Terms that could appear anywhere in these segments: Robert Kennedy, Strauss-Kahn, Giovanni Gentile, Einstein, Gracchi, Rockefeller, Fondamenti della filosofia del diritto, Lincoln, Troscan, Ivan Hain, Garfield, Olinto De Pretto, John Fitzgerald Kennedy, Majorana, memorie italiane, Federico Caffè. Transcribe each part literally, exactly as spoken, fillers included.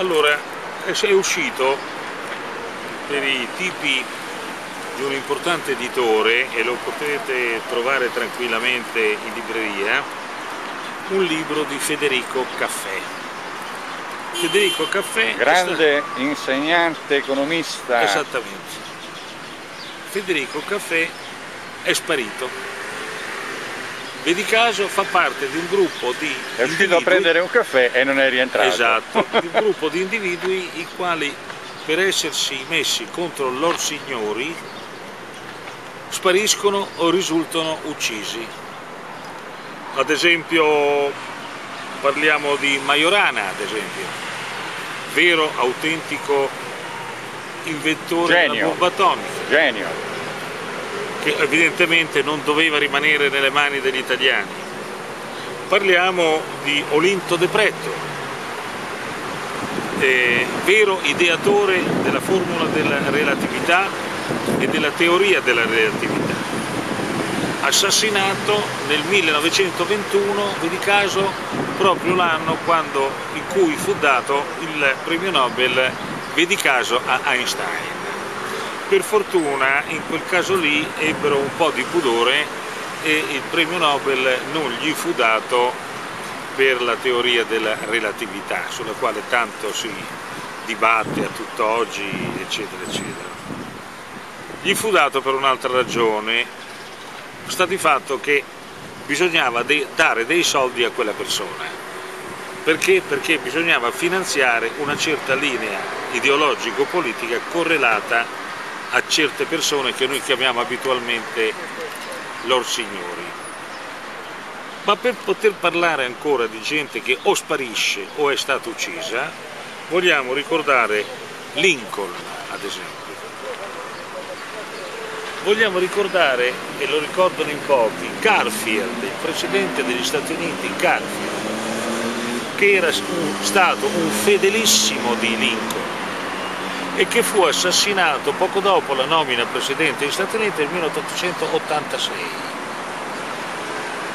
Allora, è uscito per i tipi di un importante editore, e lo potete trovare tranquillamente in libreria, un libro di Federico Caffè. Federico Caffè, grande sta... insegnante, economista. Esattamente. Federico Caffè è sparito. Vedi caso, fa parte di un gruppo di è uscito individui... a prendere un caffè e non è rientrato. Esatto, di un gruppo di individui i quali, per essersi messi contro lor signori, spariscono o risultano uccisi. Ad esempio, parliamo di Majorana, ad esempio, vero, autentico inventore Genio. della bomba atomica. Genio. Che evidentemente non doveva rimanere nelle mani degli italiani. Parliamo di Olinto De Pretto, eh, vero ideatore della formula della relatività e della teoria della relatività. Assassinato nel millenovecentoventuno, vedi caso, proprio l'anno quando, in cui fu dato il premio Nobel, vedi caso, a Einstein. Per fortuna in quel caso lì ebbero un po' di pudore e il premio Nobel non gli fu dato per la teoria della relatività, sulla quale tanto si dibatte a tutt'oggi, eccetera, eccetera. Gli fu dato per un'altra ragione. Sta di fatto che bisognava de dare dei soldi a quella persona. Perché? Perché bisognava finanziare una certa linea ideologico-politica correlata a certe persone che noi chiamiamo abitualmente lor signori. Ma per poter parlare ancora di gente che o sparisce o è stata uccisa, vogliamo ricordare Lincoln, ad esempio. Vogliamo ricordare, e lo ricordano in pochi, Garfield, il presidente degli Stati Uniti, Garfield, che era un, stato un fedelissimo di Lincoln e che fu assassinato poco dopo la nomina presidente degli Stati Uniti nel milleottocentottantasei.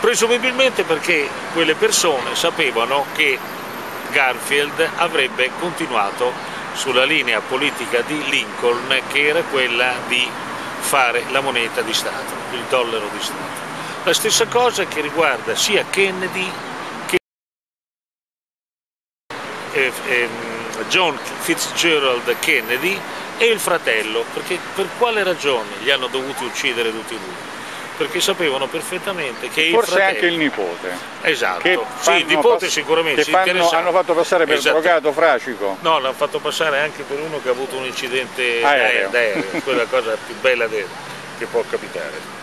Presumibilmente perché quelle persone sapevano che Garfield avrebbe continuato sulla linea politica di Lincoln, che era quella di fare la moneta di Stato, il dollaro di Stato. La stessa cosa che riguarda sia Kennedy che eh, eh, John Fitzgerald Kennedy e il fratello, perché per quale ragione li hanno dovuti uccidere tutti e due? Perché sapevano perfettamente che forse il fratello, anche il nipote, esatto, che fanno, sì, il nipote sicuramente che fanno, hanno fatto passare per esatto. drogato fracico, no, l'hanno fatto passare anche per uno che ha avuto un incidente aereo, aereo quella cosa più bella che può capitare.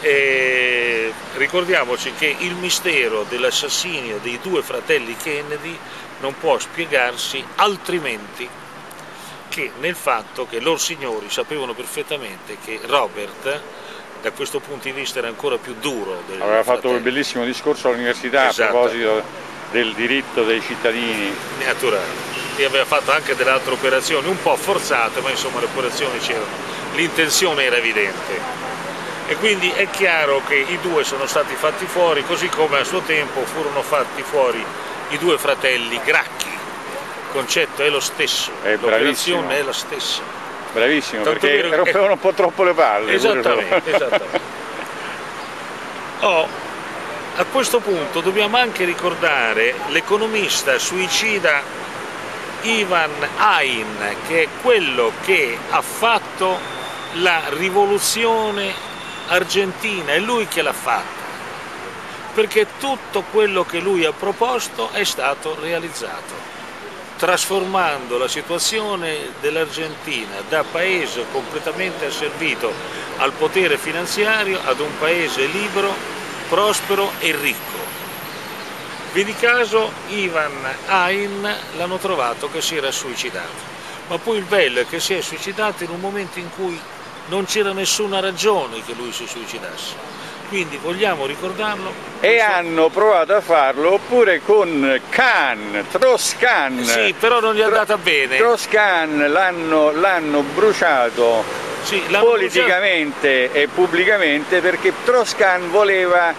E ricordiamoci che il mistero dell'assassinio dei due fratelli Kennedy non può spiegarsi altrimenti che nel fatto che loro signori sapevano perfettamente che Robert, da questo punto di vista, era ancora più duro. Aveva fatto un bellissimo discorso all'università, esatto, a proposito del diritto dei cittadini. Naturale. E aveva fatto anche delle altre operazioni, un po' forzate, ma insomma le operazioni c'erano. L'intenzione era evidente. E quindi è chiaro che i due sono stati fatti fuori, così come a suo tempo furono fatti fuori i due fratelli Gracchi. Il concetto è lo stesso, l'operazione è la stessa. Bravissimo, tanto perché vero... rompevano un po' troppo le palle. Esattamente, esattamente. Oh, a questo punto dobbiamo anche ricordare l'economista suicida Ivan Hain, che è quello che ha fatto la rivoluzione argentina, è lui che l'ha fatta, perché tutto quello che lui ha proposto è stato realizzato, trasformando la situazione dell'Argentina da paese completamente asservito al potere finanziario ad un paese libero, prospero e ricco. Vedi caso, Ivan Hain l'hanno trovato che si era suicidato, ma poi il bello è che si è suicidato in un momento in cui non c'era nessuna ragione che lui si suicidasse. Quindi vogliamo ricordarlo. E so... hanno provato a farlo oppure con Kahn, Troscan. Sì, però non gli è andata Tro... bene. Troscan l'hanno bruciato, sì, politicamente bruciato e pubblicamente, perché Troscan voleva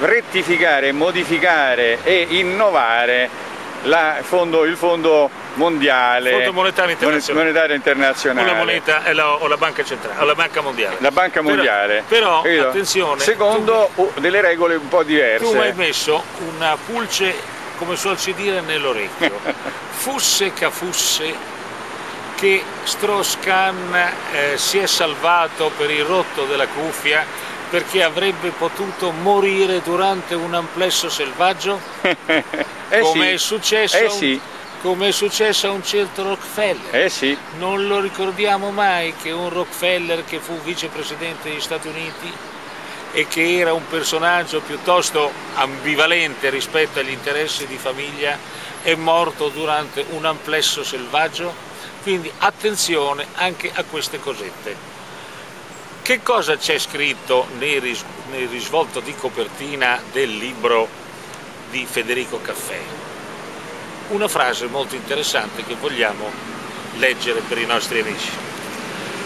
rettificare, modificare e innovare la fondo, il fondo mondiale, il Fondo monetario internazionale, monetario internazionale. Una moneta è la, o la banca centrale, o la banca mondiale. La banca mondiale. Però, però attenzione, secondo tu, delle regole un po' diverse. Tu hai messo una pulce, come suolsi dire, nell'orecchio. Fusse che fusse che Strauss-Kahn eh, si è salvato per il rotto della cuffia perché avrebbe potuto morire durante un amplesso selvaggio, eh come sì. è successo eh un... sì. come è successo a un certo Rockefeller. Eh sì. Non lo ricordiamo mai che un Rockefeller che fu vicepresidente degli Stati Uniti e che era un personaggio piuttosto ambivalente rispetto agli interessi di famiglia è morto durante un amplesso selvaggio? Quindi attenzione anche a queste cosette. Che cosa c'è scritto nel, ris nel risvolto di copertina del libro di Federico Caffè? Una frase molto interessante che vogliamo leggere per i nostri amici.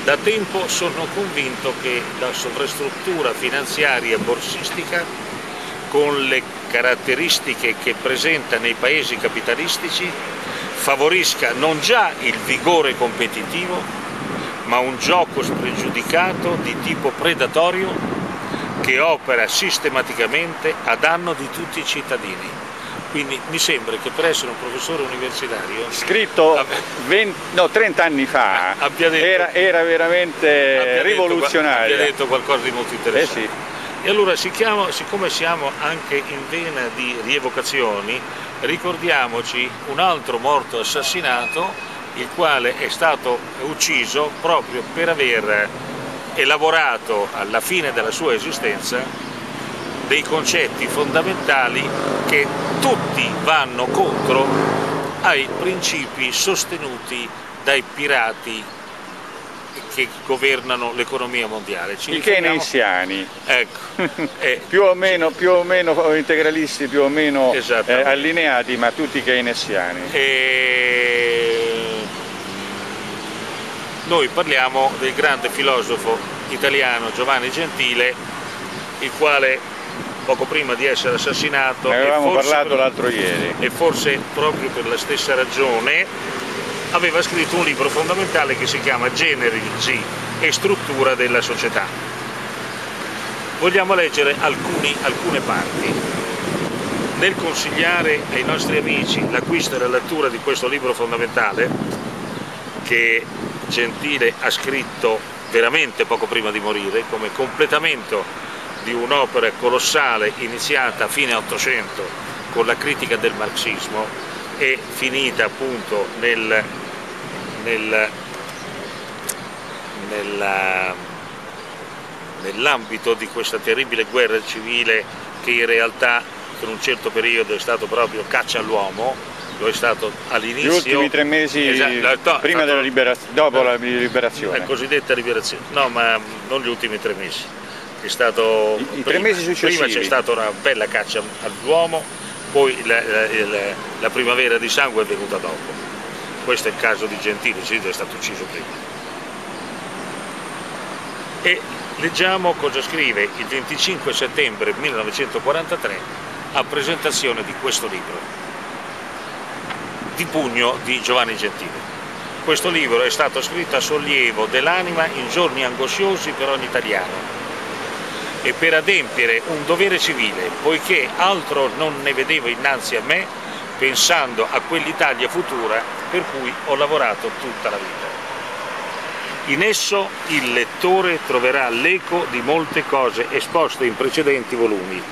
Da tempo sono convinto che la sovrastruttura finanziaria borsistica, con le caratteristiche che presenta nei paesi capitalistici, favorisca non già il vigore competitivo, ma un gioco spregiudicato di tipo predatorio che opera sistematicamente a danno di tutti i cittadini. Quindi mi sembra che per essere un professore universitario scritto venti, no, trenta anni fa abbia detto, era, era veramente abbia rivoluzionario. Detto, abbia detto qualcosa di molto interessante. Eh sì. E allora siccome siamo anche in vena di rievocazioni, ricordiamoci un altro morto assassinato, il quale è stato ucciso proprio per aver elaborato alla fine della sua esistenza dei concetti fondamentali che tutti vanno contro ai principi sostenuti dai pirati che governano l'economia mondiale. Ci I keynesiani, ecco. eh, più, o meno, più o meno integralisti, più o meno eh, allineati, ma tutti keynesiani. E... Noi parliamo del grande filosofo italiano Giovanni Gentile, il quale poco prima di essere assassinato, ne avevamo parlato l'altro ieri, e forse proprio per la stessa ragione aveva scritto un libro fondamentale che si chiama Generi e struttura della società. Vogliamo leggere alcuni, alcune parti. Nel consigliare ai nostri amici l'acquisto e la lettura di questo libro fondamentale che Gentile ha scritto veramente poco prima di morire come completamento di un'opera colossale iniziata a fine Ottocento con la critica del marxismo e finita appunto nel, nel, nella, nell'ambito di questa terribile guerra civile che in realtà per un certo periodo è stato proprio caccia all'uomo, lo è stato all'inizio. Gli ultimi tre mesi esatto, prima della liberazione, dopo la liberazione. La cosiddetta liberazione, no ma non gli ultimi tre mesi. È stato I, prima, tre mesi successivi. Prima c'è stata una bella caccia all'uomo, poi la, la, la primavera di sangue è venuta dopo. Questo è il caso di Gentile, Gentile è stato ucciso prima. E leggiamo cosa scrive il venticinque settembre millenovecentoquarantatré a presentazione di questo libro, di pugno di Giovanni Gentile. Questo libro è stato scritto a sollievo dell'anima in giorni angosciosi per ogni italiano e per adempiere un dovere civile, poiché altro non ne vedevo innanzi a me, pensando a quell'Italia futura per cui ho lavorato tutta la vita. In esso il lettore troverà l'eco di molte cose esposte in precedenti volumi.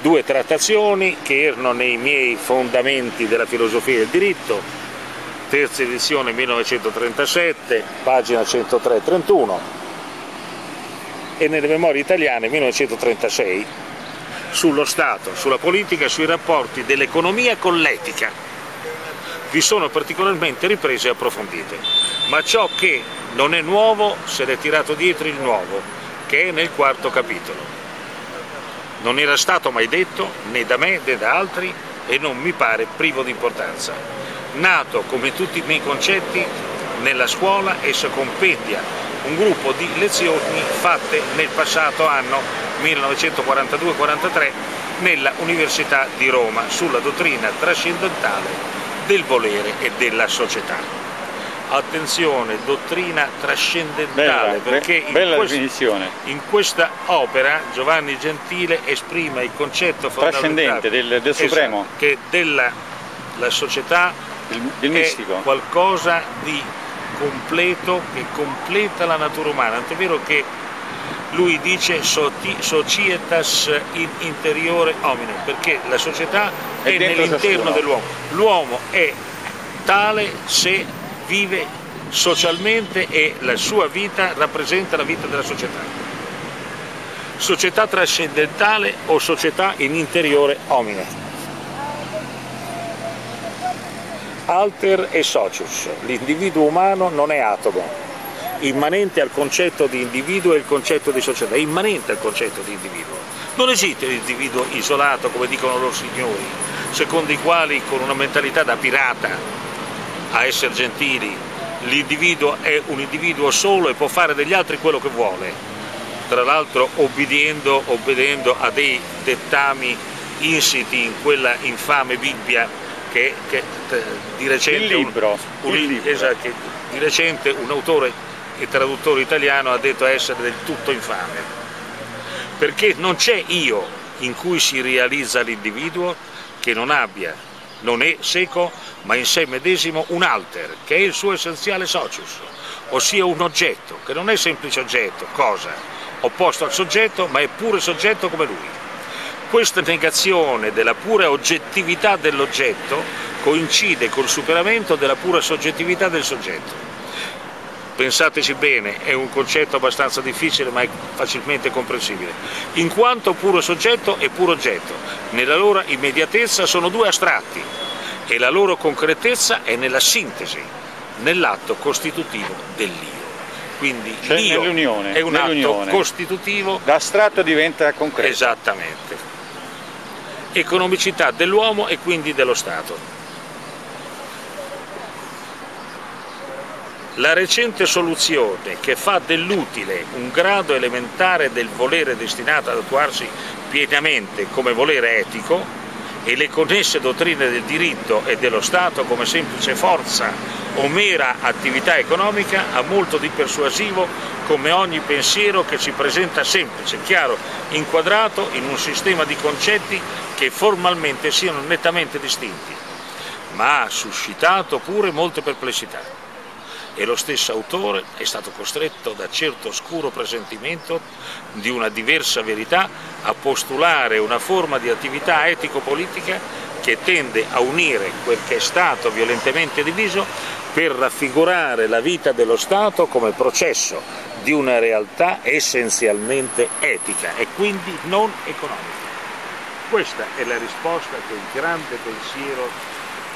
Due trattazioni che erano nei miei Fondamenti della filosofia del diritto, terza edizione millenovecentotrentasette, pagina centotré trentuno, e nelle memorie italiane millenovecentotrentasei, sullo Stato, sulla politica e sui rapporti dell'economia con l'etica. Vi sono particolarmente riprese e approfondite, ma ciò che non è nuovo se l'è tirato dietro il nuovo, che è nel quarto capitolo. Non era stato mai detto, né da me né da altri, e non mi pare privo di importanza. Nato, come tutti i miei concetti, nella scuola, esso compendia un gruppo di lezioni fatte nel passato anno millenovecentoquarantadue quarantatré nella Università di Roma sulla dottrina trascendentale del volere e della società. Attenzione, dottrina trascendentale, bella, perché be in, questa, in questa opera Giovanni Gentile esprime il concetto fondamentale del, del Supremo, esatto, che della la società del, del è mistico, qualcosa di completo che completa la natura umana, tant'è vero che lui dice societas in interiore hominem, perché la società è, è nell'interno dell'uomo, l'uomo è tale se vive socialmente e la sua vita rappresenta la vita della società. Società trascendentale o società in interiore homine. Alter e socius, l'individuo umano non è atomo, immanente al concetto di individuo e il concetto di società, è immanente al concetto di individuo. Non esiste l'individuo isolato, come dicono loro signori, secondo i quali con una mentalità da pirata, a essere gentili, l'individuo è un individuo solo e può fare degli altri quello che vuole, tra l'altro obbedendo, obbedendo a dei dettami insiti in quella infame Bibbia che, che di, recente un, un, un, esatto, che di recente un autore e traduttore italiano ha detto essere del tutto infame, perché non c'è io in cui si realizza l'individuo che non abbia, non è seco, ma in sé medesimo un alter, che è il suo essenziale socius, ossia un oggetto, che non è semplice oggetto, cosa, opposto al soggetto, ma è pure soggetto come lui. Questa negazione della pura oggettività dell'oggetto coincide col superamento della pura soggettività del soggetto. Pensateci bene, è un concetto abbastanza difficile ma è facilmente comprensibile. In quanto puro soggetto e puro oggetto, nella loro immediatezza sono due astratti e la loro concretezza è nella sintesi, nell'atto costitutivo dell'io. Quindi cioè, l'io è un atto costitutivo. L'astratto diventa concreto. Esattamente. Economicità dell'uomo e quindi dello Stato. La recente soluzione che fa dell'utile un grado elementare del volere destinato ad attuarsi pienamente come volere etico e le connesse dottrine del diritto e dello Stato come semplice forza o mera attività economica ha molto di persuasivo come ogni pensiero che si presenta semplice, chiaro, inquadrato in un sistema di concetti che formalmente siano nettamente distinti, ma ha suscitato pure molte perplessità. E lo stesso autore è stato costretto da certo oscuro presentimento di una diversa verità a postulare una forma di attività etico-politica che tende a unire quel che è stato violentemente diviso per raffigurare la vita dello Stato come processo di una realtà essenzialmente etica e quindi non economica. Questa è la risposta che il grande pensiero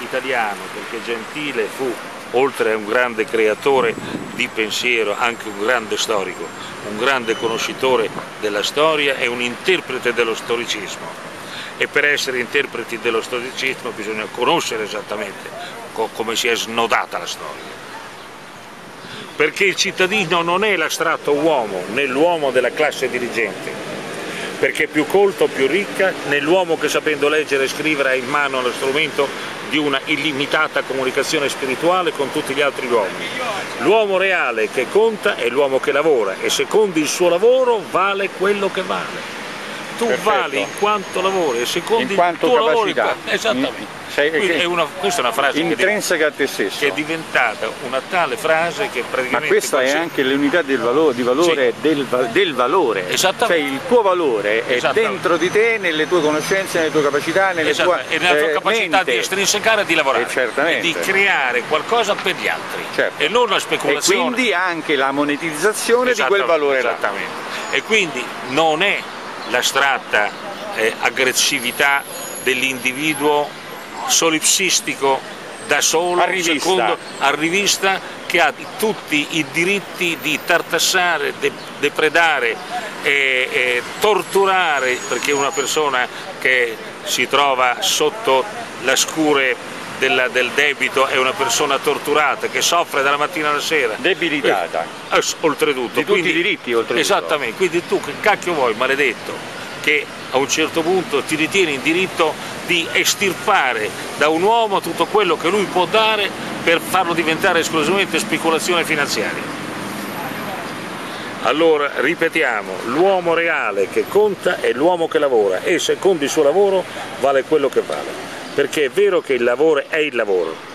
italiano, perché Gentile fu, oltre a un grande creatore di pensiero, anche un grande storico, un grande conoscitore della storia e un interprete dello storicismo. E per essere interpreti dello storicismo bisogna conoscere esattamente co- come si è snodata la storia. Perché il cittadino non è l'astratto uomo, né l'uomo della classe dirigente, perché più colto, più ricca, né l'uomo che sapendo leggere e scrivere ha in mano lo strumento di una illimitata comunicazione spirituale con tutti gli altri uomini. L'uomo reale che conta è l'uomo che lavora e secondo il suo lavoro vale quello che vale. Tu Perfetto. vali in quanto lavori e secondo in quanto il tuo capacità. lavoro. Esattamente. Sei, è una, questa è una frase intrinseca a te stesso, che è diventata una tale frase che praticamente... Ma questa è anche l'unità del valore, di valore sì. del, del valore. Esattamente. Cioè il tuo valore è dentro di te, nelle tue conoscenze, nelle tue capacità, nelle tue e nella tua eh, capacità mente. di estrinsecare e di lavorare e, e di creare qualcosa per gli altri, certo. e non la speculazione. E quindi anche la monetizzazione di quel valore. Esattamente. Là. E quindi non è l'astratta eh, aggressività dell'individuo solipsistico da solo, a rivista. secondo a rivista che ha tutti i diritti di tartassare, de, depredare, eh, eh, torturare, perché una persona che si trova sotto la scure della, del debito è una persona torturata, che soffre dalla mattina alla sera, debilitata, eh, oltretutto, di tutti quindi, i diritti oltretutto. Esattamente, quindi tu che cacchio vuoi, maledetto, che a un certo punto ti ritiene in diritto di estirpare da un uomo tutto quello che lui può dare per farlo diventare esclusivamente speculazione finanziaria. Allora, ripetiamo, l'uomo reale che conta è l'uomo che lavora e secondo il suo lavoro vale quello che vale, perché è vero che il lavoro è il lavoro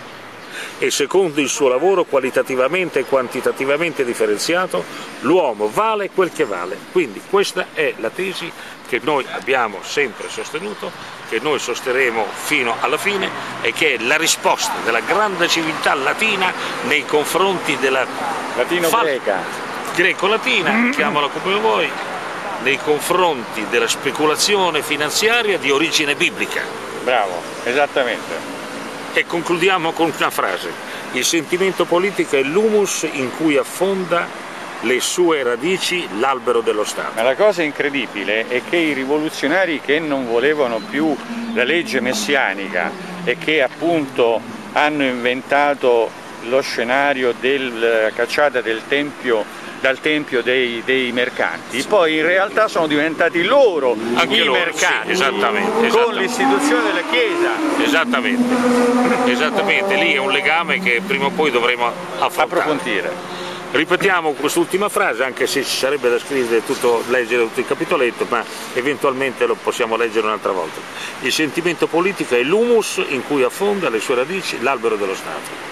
e secondo il suo lavoro qualitativamente e quantitativamente differenziato l'uomo vale quel che vale. Quindi questa è la tesi che noi abbiamo sempre sostenuto, che noi sosterremo fino alla fine e che è la risposta della grande civiltà latina nei confronti della latino-greca. greco-latina, chiamala come vuoi, nei confronti della speculazione finanziaria di origine biblica. Bravo, esattamente. E concludiamo con una frase: il sentimento politico è l'humus in cui affonda le sue radici l'albero dello Stato. Ma la cosa incredibile è che i rivoluzionari che non volevano più la legge messianica e che appunto hanno inventato lo scenario della cacciata del Tempio dal tempio dei, dei mercanti, poi in realtà sono diventati loro anche i loro, mercanti, sì, esattamente, con esattamente. L'istituzione della Chiesa. Esattamente, esattamente, lì è un legame che prima o poi dovremo approfondire. Ripetiamo quest'ultima frase, anche se ci sarebbe da scrivere tutto, leggere tutto il capitoletto, ma eventualmente lo possiamo leggere un'altra volta. Il sentimento politico è l'humus in cui affonda le sue radici l'albero dello Stato.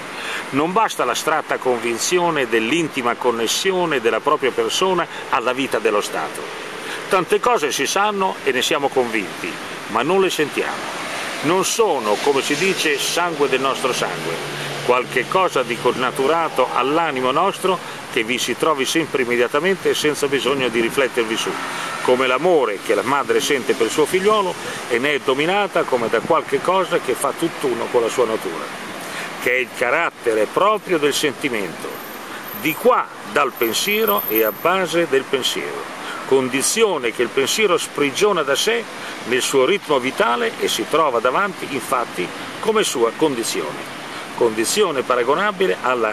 Non basta l'astratta convinzione dell'intima connessione della propria persona alla vita dello Stato. Tante cose si sanno e ne siamo convinti, ma non le sentiamo. Non sono, come si dice, sangue del nostro sangue, qualche cosa di connaturato all'animo nostro che vi si trovi sempre immediatamente e senza bisogno di riflettervi su, come l'amore che la madre sente per il suo figliolo e ne è dominata come da qualche cosa che fa tutt'uno con la sua natura, che è il carattere proprio del sentimento, di qua dal pensiero e a base del pensiero, condizione che il pensiero sprigiona da sé nel suo ritmo vitale e si trova davanti infatti come sua condizione, condizione paragonabile alla,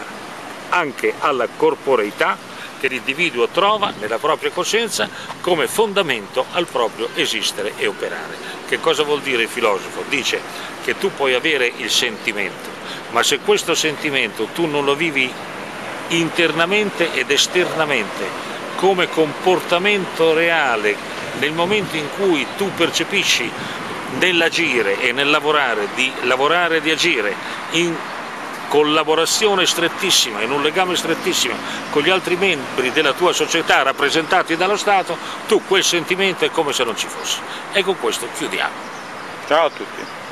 anche alla corporeità che l'individuo trova nella propria coscienza come fondamento al proprio esistere e operare. Che cosa vuol dire il filosofo? Dice che tu puoi avere il sentimento, ma se questo sentimento tu non lo vivi internamente ed esternamente come comportamento reale nel momento in cui tu percepisci nell'agire e nel lavorare, di lavorare e di agire in collaborazione strettissima, in un legame strettissimo con gli altri membri della tua società rappresentati dallo Stato, tu quel sentimento è come se non ci fosse. E con questo chiudiamo. Ciao a tutti.